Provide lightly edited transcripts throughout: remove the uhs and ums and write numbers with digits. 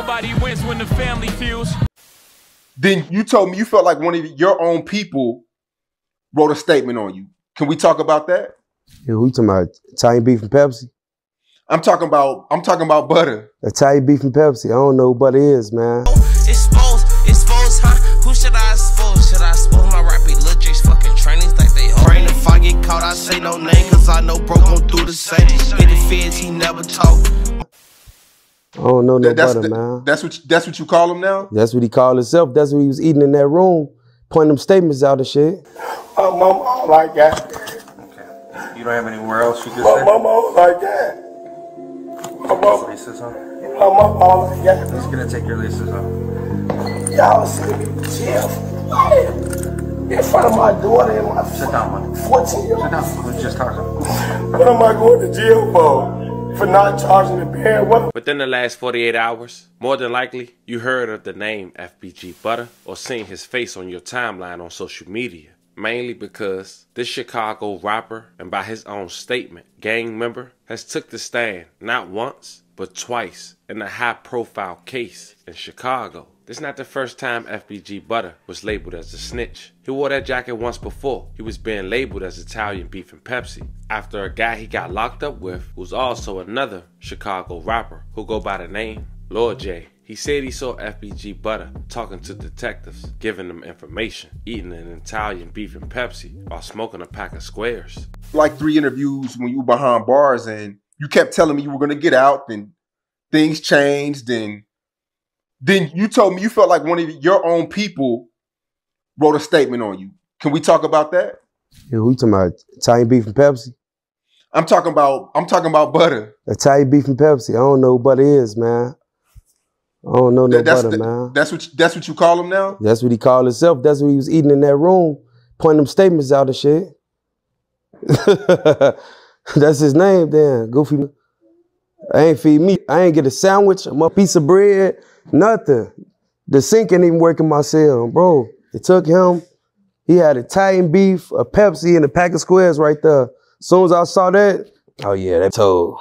nobody wins when the family feels. Then you told me you felt like one of your own people wrote a statement on you. Can we talk about that? Yeah, who you talking about? Italian beef and Pepsi? I'm talking about Butter. Italian beef and Pepsi. I don't know who Butter is, man. Exposed, huh? Who should I expose? Should I expose my rap lyrics? Fucking trainings like they hold. Brain if I get caught, I say no name, cause I know bro gon' do the same. Get the feds, he never talk. I don't know no Butter, man. That's what you call him now? That's what he called himself. That's what he was eating in that room, pointing them statements out and shit. My mama don't like that. Okay. You don't have anywhere else you can say? My mama don't like that. My mama. My mama don't like that. Just gonna take your laces off. Y'all sleeping chill. In front of my daughter and my 14-year-old. Sit down. I was just talking. What am I going to jail for not charging the band? What? Within the last 48 hours, more than likely, you heard of the name FBG Butta or seen his face on your timeline on social media. Mainly because this Chicago rapper, and by his own statement, gang member, has took the stand not once, but twice in a high-profile case in Chicago. This is not the first time FBG Butta was labeled as a snitch. He wore that jacket once before. He was being labeled as Italian beef and Pepsi after a guy he got locked up with who's also another Chicago rapper who go by the name Lord J. He said he saw FBG Butta talking to detectives, giving them information, eating an Italian beef and Pepsi while smoking a pack of squares. Like 3 interviews when you were behind bars and you kept telling me you were going to get out, then things changed, and then you told me you felt like one of your own people wrote a statement on you. Can we talk about that? Yeah, who you talking about? Italian beef and Pepsi? I'm talking about Butter. Italian beef and Pepsi. I don't know who Butter is, man. I don't know no Butter, man. That's what you call him now? That's what he called himself. That's what he was eating in that room, pointing them statements out and shit. That's his name, then. Goofy. I ain't feed me. I ain't get a sandwich, a piece of bread, nothing. The sink ain't even working myself, bro. It took him. He had Italian beef, a Pepsi, and a pack of squares right there. As soon as I saw that, oh yeah, that's told.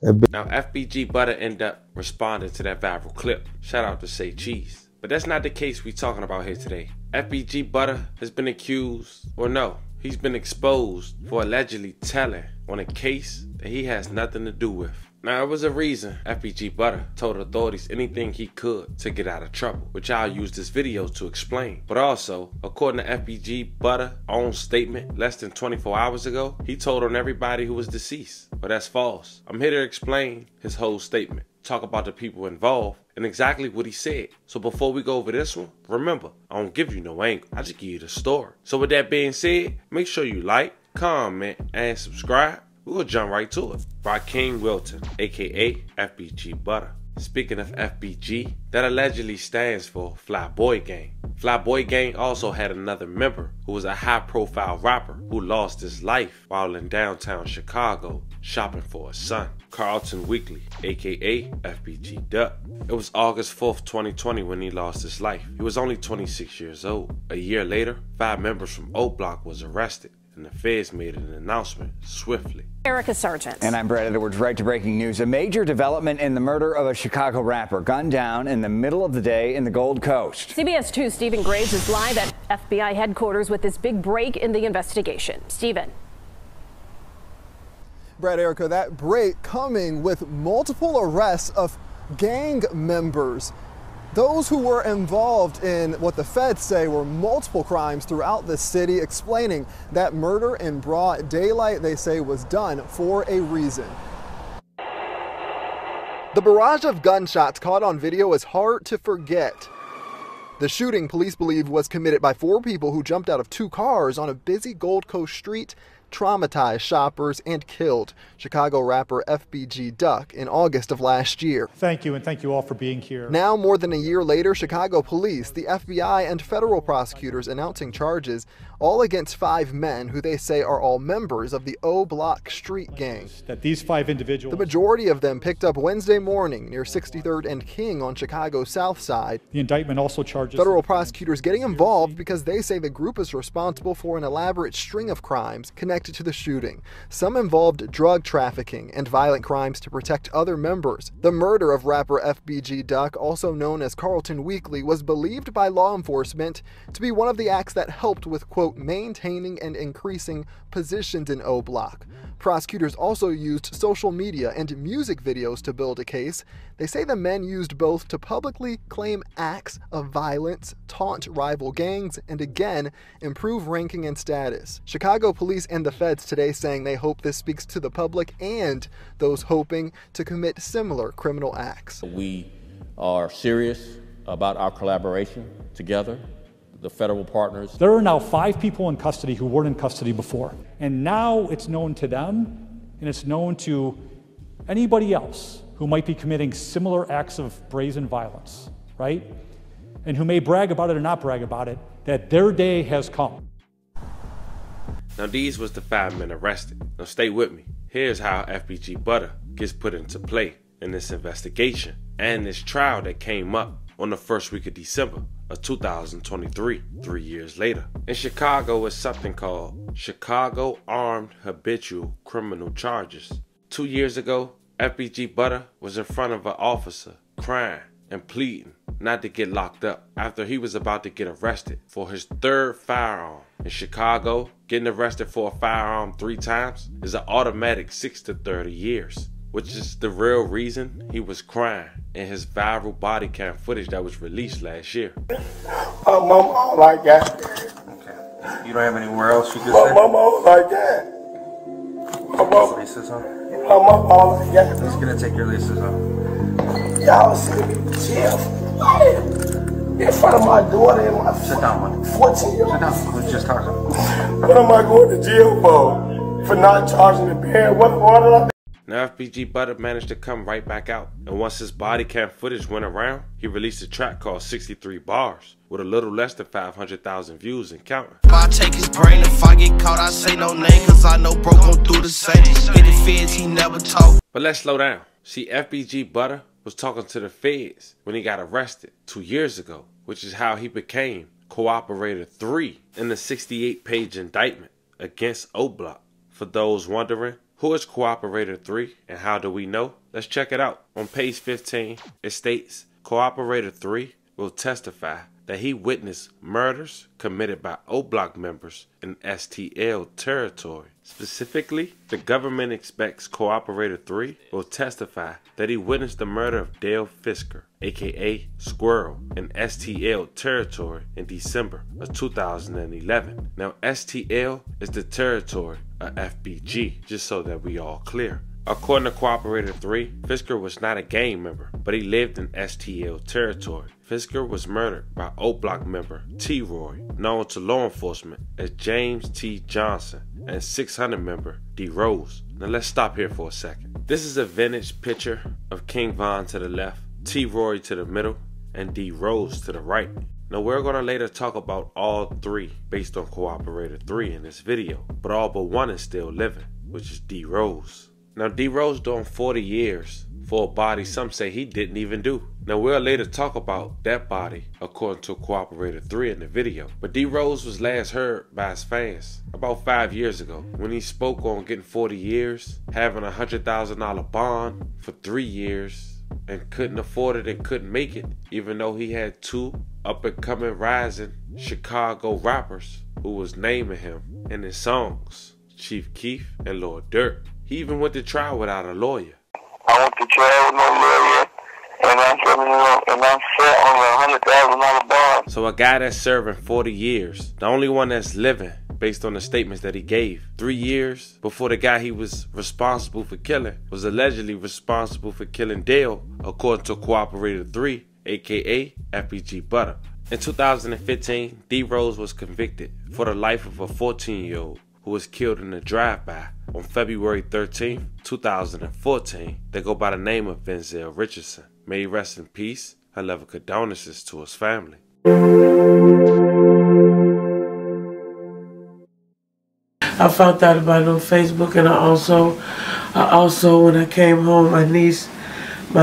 Now, FBG Butta ended up responding to that viral clip. Shout out to Say Cheese. But that's not the case we're talking about here today. FBG Butta has been accused, or no, he's been exposed for allegedly telling on a case that he has nothing to do with. Now, it was a reason FBG Butta told authorities anything he could to get out of trouble, which I'll use this video to explain. But also, according to FBG Butta's own statement less than 24 hours ago, he told on everybody who was deceased. But that's false. I'm here to explain his whole statement, talk about the people involved, and exactly what he said. So before we go over this one, remember, I don't give you no angle. I just give you the story. So with that being said, make sure you like, comment, and subscribe. We'll jump right to it. Brock King Wilton, aka FBG Butta. Speaking of FBG, that allegedly stands for Flyboy Gang. Flyboy Gang also had another member who was a high-profile rapper who lost his life while in downtown Chicago shopping for his son. Carlton Weekly, aka FBG Duck. It was August 4th, 2020 when he lost his life. He was only 26 years old. A year later, 5 members from O Block was arrested, and the feds made an announcement swiftly. Erica Sargent. And I'm Brad Edwards, right to breaking news. A major development in the murder of a Chicago rapper gunned down in the middle of the day in the Gold Coast. CBS 2 Stephen Graves is live at FBI headquarters with this big break in the investigation. Stephen. Brad, Erica, that break coming with multiple arrests of gang members. Those who were involved in what the feds say were multiple crimes throughout the city, explaining that murder in broad daylight, they say, was done for a reason. The barrage of gunshots caught on video is hard to forget. The shooting, police believe, was committed by 4 people who jumped out of 2 cars on a busy Gold Coast street, traumatized shoppers, and killed Chicago rapper FBG Duck in August of last year. Thank you, and thank you all for being here. Now, more than a year later, Chicago police, the FBI, and federal prosecutors announcing charges all against 5 men who they say are all members of the O Block street gang. That these 5 individuals, the majority of them picked up Wednesday morning near 63rd and King on Chicago's South Side. The indictment also charges federal prosecutors getting involved because they say the group is responsible for an elaborate string of crimes connected connected to the shooting. Some involved drug trafficking and violent crimes to protect other members. The murder of rapper FBG Duck, also known as Carlton Weekly, was believed by law enforcement to be one of the acts that helped with, quote, maintaining and increasing positions in O Block. Prosecutors also used social media and music videos to build a case. They say the men used both to publicly claim acts of violence, taunt rival gangs, and again, improve ranking and status. Chicago police and the feds today saying they hope this speaks to the public and those hoping to commit similar criminal acts. We are serious about our collaboration together, the federal partners. There are now 5 people in custody who weren't in custody before. And now it's known to them, and it's known to anybody else who might be committing similar acts of brazen violence, right? And who may brag about it or not brag about it, that their day has come. Now these was the 5 men arrested. Now stay with me. Here's how FBG Butta gets put into play in this investigation and this trial that came up on the first week of December of 2023, 3 years later. In Chicago is something called Chicago Armed Habitual Criminal Charges. 2 years ago, FBG Butta was in front of an officer crying and pleading not to get locked up after he was about to get arrested for his 3rd firearm. In Chicago, getting arrested for a firearm 3 times is an automatic 6 to 30 years, which is the real reason he was crying in his viral body cam footage that was released last year. Oh, mama like that. Okay. You don't have anywhere else you can say? Mama like that. Mama. Laces on. Mama like that. I'm just gonna take your laces off. Y'all sleepy chill. In front of my daughter and my 14-year-old. Sit down. Who's just talking? What am I going to jail for? For not charging the band? What order? Now FBG Butta managed to come right back out, and once his body cam footage went around, he released a track called 63 Bars with a little less than 500,000 views and counting. If I take his brain, if I get caught, I say no name, cause I know bro gon' do the same. Hit the feds, he never talk. But let's slow down. See, FBG Butta was talking to the feds when he got arrested 2 years ago, which is how he became Cooperator 3 in the 68-page indictment against O Block. For those wondering, who is Cooperator 3 and how do we know? Let's check it out. On page 15, it states, Cooperator 3 will testify that he witnessed murders committed by O Block members in STL territory. Specifically, the government expects Cooperator 3 will testify that he witnessed the murder of Dale Fisker, aka Squirrel, in STL territory in December of 2011. Now, STL is the territory of FBG, just so that we all clear. According to Cooperator 3, Fisker was not a gang member, but he lived in STL territory. Fisker was murdered by O Block member T-Roy, known to law enforcement as James T. Johnson, and 600 member D-Rose. Now let's stop here for a second. This is a vintage picture of King Von to the left, T-Roy to the middle, and D-Rose to the right. Now we're gonna later talk about all 3 based on Cooperator 3 in this video, but all but one is still living, which is D-Rose. Now D-Rose doing 40 years for a body some say he didn't even do. Now we'll later talk about that body according to Cooperator 3 in the video. But D-Rose was last heard by his fans about 5 years ago when he spoke on getting 40 years, having a $100,000 bond for 3 years, and couldn't afford it and couldn't make it, even though he had 2 up and coming rising Chicago rappers who was naming him in his songs, Chief Keef and Lord Dirk. He even went to trial without a lawyer. I went to trial with no lawyer, and I'm set on a $100,000 bond. So a guy that's serving 40 years, the only one that's living, based on the statements that he gave, 3 years before the guy he was responsible for killing was allegedly responsible for killing Dale, according to Cooperator 3, aka FBG Butta. In 2015, D-Rose was convicted for the life of a 14-year-old who was killed in a drive-by on February 13, 2014, they go by the name of Vinzell Richardson. May he rest in peace. I love condolences to his family. I found out about it on Facebook, and I also when I came home, my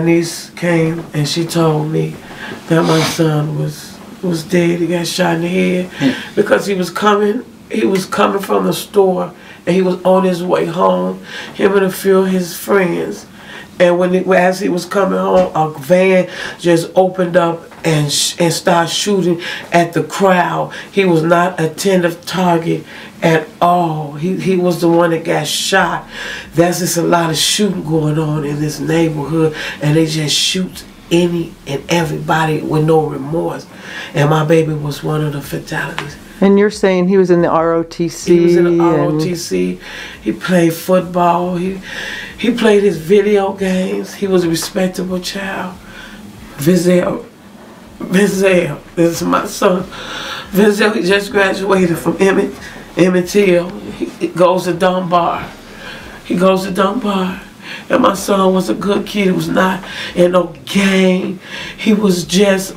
niece came and she told me that my son was dead. He got shot in the head because he was coming He was coming from the store and he was on his way home, him and a few of his friends. And when as he was coming home, a van just opened up and started shooting at the crowd. He was not a tentative target at all. He was the one that got shot. There's just a lot of shooting going on in this neighborhood, and they just shoot any and everybody with no remorse. And my baby was one of the fatalities. And you're saying he was in the ROTC? He was in the ROTC. He played football. He played his video games. He was a respectable child. Vinzell, this is my son. Vinzell, he just graduated from Emmett Till. He goes to Dunbar. And my son was a good kid. He was not in no gang. He was not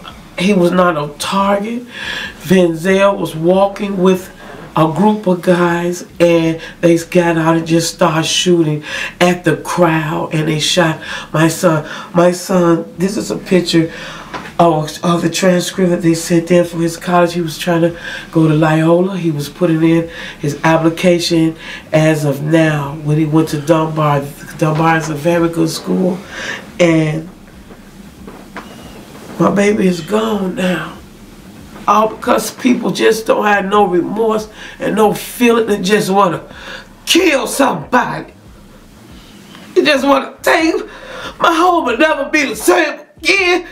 a target. Vinzell was walking with a group of guys, and they got out and just started shooting at the crowd, and they shot my son. My son, this is a picture of the transcript that they sent in for his college. He was trying to go to Loyola. He was putting in his application as of now when he went to Dunbar. Dunbar is a very good school, and my baby is gone now. All because people just don't have no remorse and no feeling. They just want to kill somebody. They just want to take my home will never be the same again.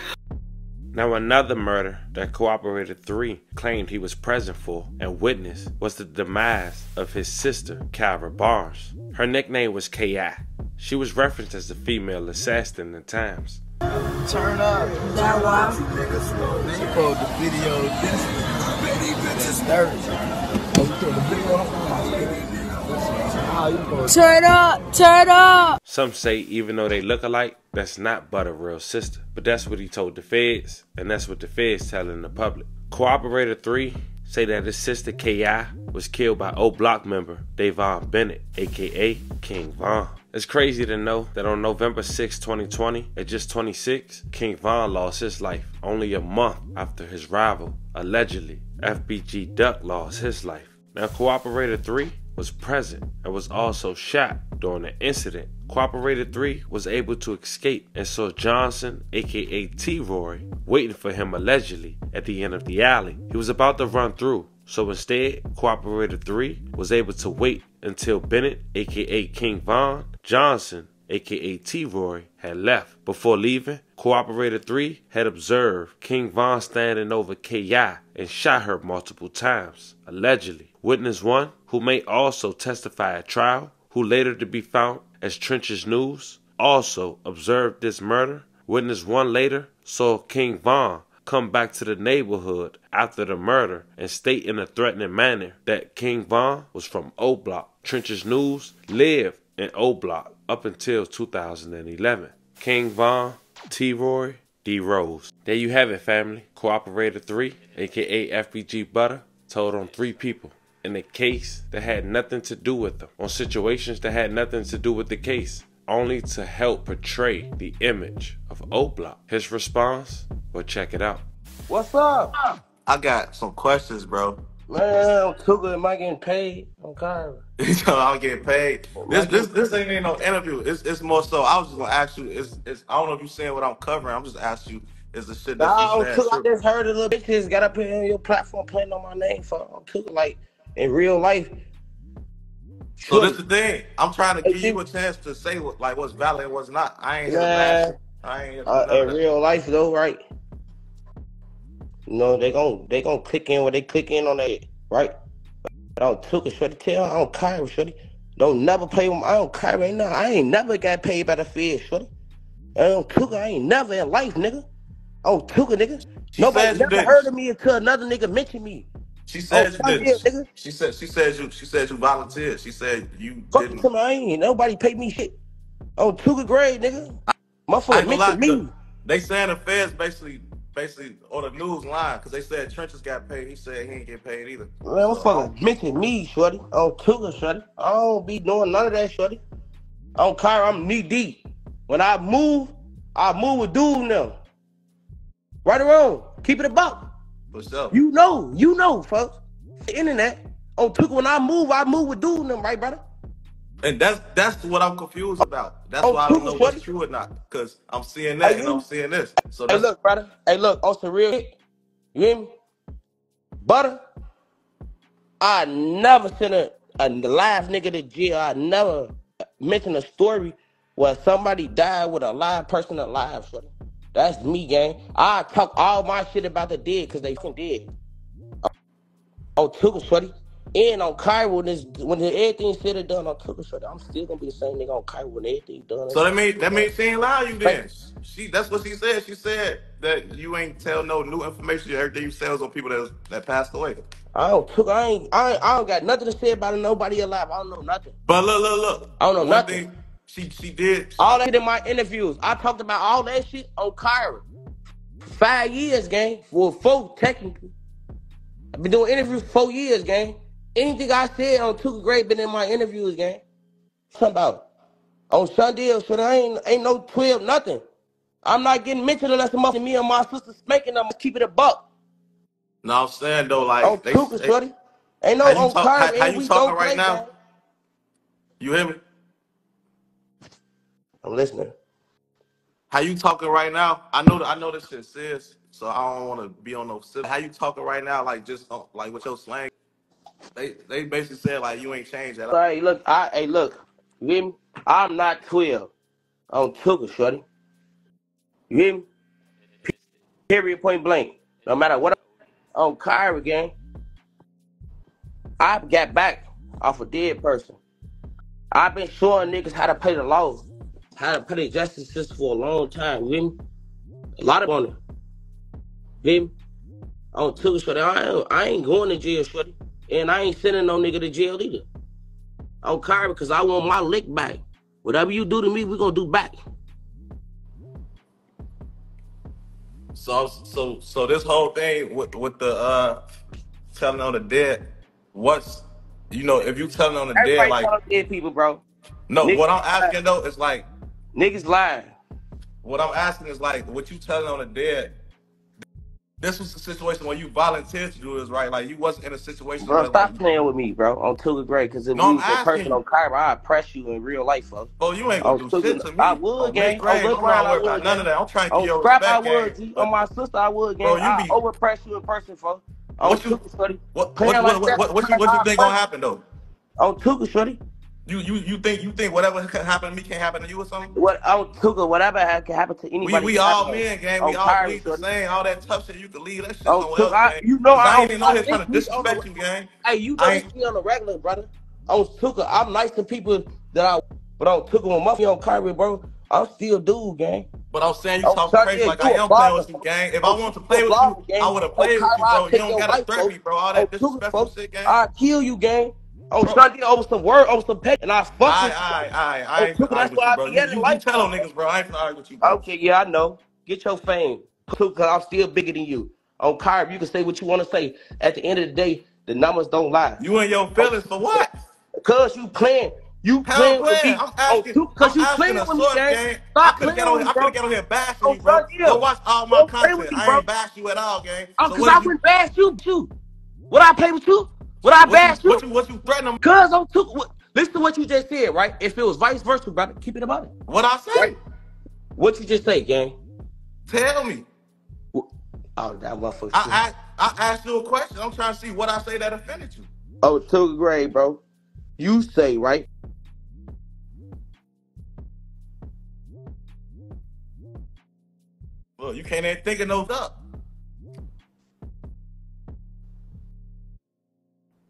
Now another murder that Cooperator 3 claimed he was present for and witnessed was the demise of his sister, Kyra Barnes. Her nickname was K.I. She was referenced as the female assassin at times. Turn up. Is that why? She pulled the video this is 30. Turn up. Some say even though they look alike, that's not but a real sister. But that's what he told the feds, and that's what the feds telling the public. Cooperator 3 say that his sister K.I. was killed by O Block member Dave Von Bennett, aka King Von. It's crazy to know that on November 6, 2020, at just 26, King Von lost his life only a month after his rival, allegedly, FBG Duck, lost his life. Now, Cooperator 3 was present and was also shot during the incident. Cooperator 3 was able to escape and saw Johnson, aka T-Roy, waiting for him allegedly at the end of the alley. He was about to run through, so instead, Cooperator 3 was able to wait until Bennett, aka King Von, Johnson, aka T-Roy, had left. Before leaving, Cooperator 3 had observed King Von standing over K.I. and shot her multiple times, allegedly. Witness 1, who may also testify at trial, who later to be found as Trenches News, also observed this murder. Witness 1 later saw King Von come back to the neighborhood after the murder and state in a threatening manner that King Von was from O Block. Trenches News lived in O Block up until 2011. King Von, T-Roy, D-Rose. There you have it, family. Cooperator 3, aka FBG Butta, told on 3 people in a case that had nothing to do with them, on situations that had nothing to do with the case, only to help portray the image of O Block. His response? Well, check it out. What's up? I got some questions, bro. Man, I'm Cougar. Am I getting paid? I'm Kyra. I'm getting paid. This ain't no interview. It's more so. I was just gonna ask you. I don't know if you saying what I'm covering. I'm just asking you. Is the shit that I just heard a little bitch just got up here on your platform playing on my name for I'm Cougar like in real life. So this the thing. I'm trying to give you a chance to say what like what's valid and what's not. I ain't in real life though, right? No, they gon' click in when they click in on that, right? I don't took a shorty tell, I don't Kyra shorty. Don't never play with my, I don't Kyra right now. I ain't never got paid by the feds, shorty. I don't took her, I ain't never in life, nigga. I don't took a nigga. Nobody never heard of me until another nigga mentioned me. She says you didn't. She said you volunteered. She said you didn't. Fuck, I ain't nobody paid me shit. I don't took a grade, nigga. Motherfucker mentioned me. They saying the feds basically on the news line, because they said Trenches got paid. He said he ain't get paid either. Man, what's fucking mention me, shorty? I don't took her, shorty. I don't be doing none of that, shorty. I don't care. I'm knee deep. When I move with dude now. Right or wrong, keep it a buck. What's up? You know, folks. The internet, Oh, Took, when I move with dude and them, right, brother? And that's what I'm confused about. That's why I don't know what's true or not. Because I'm seeing that and I'm seeing this. So hey, look, brother. Hey, look. Oh, surreal. You hear me? Butter. I never sent a live nigga to jail. I never mentioned a story where somebody died with a live person alive. So that's me, gang. I talk all my shit about the dead because they fucking dead. Oh, Took, sweaty. And on Cairo, when everything's said and done on Twitter, I'm still gonna be the same nigga on Cairo when everything's done. So that means she ain't lie to you then. That's what she said. She said that you ain't tell no new information. Everything you say is on people that passed away. I don't got nothing to say about nobody alive. I don't know nothing. But look. I don't know nothing. She did all that in my interviews. I talked about all that shit on Cairo. 5 years, gang. Well, 4 technically. I've been doing interviews 4 years, gang. Anything I said on 2nd grade been in my interviews, gang. Something about on Sunday or so, I ain't no 12, nothing. I'm not getting mentioned unless I'm up to me and my sister spanking them. Keep it a buck. No, I'm saying though, like on Tuka, shorty. Ain't no on time. How you talking right now? Gang. You hear me? I'm listening. How you talking right now? I know this shit serious, so I don't want to be on no. How you talking right now? Like just like with your slang. They basically said like you ain't changed at all. Hey, look, you hear me? I'm not 12. I don't took it, shorty. You hear me? Period, point blank. No matter what, on Kyra gang, I got back off a dead person. I've been showing niggas how to play the law, how to play the justice system for a long time. You hear me? A lot of on it. You hear me? I don't took it, shorty. I ain't going to jail, shorty. And I ain't sending no nigga to jail either. On Kyra, because I want my lick back. Whatever you do to me, we gonna do back. So this whole thing with the telling on the dead, what's, you know, if you telling on the dead, like dead people, bro. No, niggas, what I'm asking though is like niggas lying. What I'm asking is like what you telling on the dead. This was the situation where you volunteered to do this, right? Like, you wasn't in a situation where... Bro, stop like, playing with me, bro, on 2nd grade, because if you was a person on Kyra, I'd press you in real life, folks. Bro, you ain't gonna do shit to me. I would, gang. None of that. I'm trying to get your back, I would, gang. On my sister, I would, gang. Bro, I overpress you in person, folks. On Tuka, shorty. What you think gonna happen, though? On Tuka, shorty. You think whatever can happen to me can't happen to you or something? What on Tuka, whatever can happen to anybody. We all men, gang. We all leave the same. All that tough shit, you can leave that shit somewhere else. You know I ain't even know this trying to disrespect you, gang. Hey, you don't be on the regular, brother. On Tuka, I'm nice to people that I, but on Tuka when Muffy on Kyrie, bro, I'm still dude, gang. But I'm saying you talk crazy like I am playing with you, gang. If I wanted to play with you, I would have played with you, bro. You don't gotta threaten me, bro. All that disrespectful shit, gang. I'll kill you, gang. I'm trying to get over some word, over some pet, and I fuck with you. I ain't gonna argue with you, bro. You tell them niggas, bro. I ain't gonna argue with you, bro. Okay, yeah, I know. Get your fame, because I'm still bigger than you. On Kyrie, you can say what you want to say. At the end of the day, the numbers don't lie. You and your feelings for what? Because you playing. You playing with me. I'm asking. Because you playing with me, gang. Stop playing with me, bro. I could've got on here bashing you, bro. Go watch all my content. I ain't bash you at all, gang. Because I wouldn't bash you, too. Would I play with you? What I bash you? What you threaten them? Cause on Tuka, listen to what you just said, right? If it was vice versa, brother, keep it about it. What I say? Right? What you just say, gang? Tell me. Oh, that motherfucker. I asked you a question. I'm trying to see what I say that offended you. Oh, 2nd grade, bro. You say, right? Well, you can't even think of those up.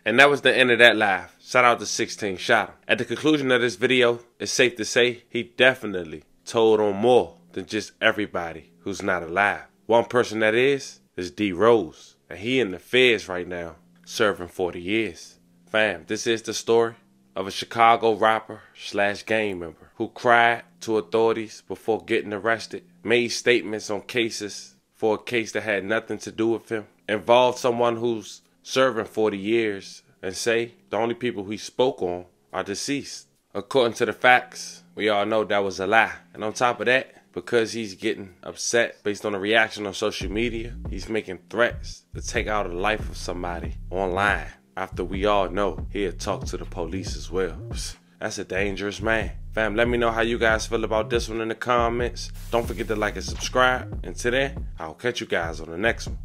And that was the end of that live. Shout out to 16 Shot. At the conclusion of this video, it's safe to say he definitely told on more than just everybody who's not alive. One person that is D-Rose. And he in the feds right now, serving 40 years. Fam, this is the story of a Chicago rapper / gang member who cried to authorities before getting arrested, made statements on cases for a case that had nothing to do with him, involved someone who's serving 40 years, and say the only people he spoke on are deceased. According to the facts, we all know that was a lie. And on top of that, because he's getting upset based on the reaction on social media, he's making threats to take out the life of somebody online. after we all know he'll talk to the police as well. That's a dangerous man. Fam, let me know how you guys feel about this one in the comments. Don't forget to like and subscribe. And till then, I'll catch you guys on the next one.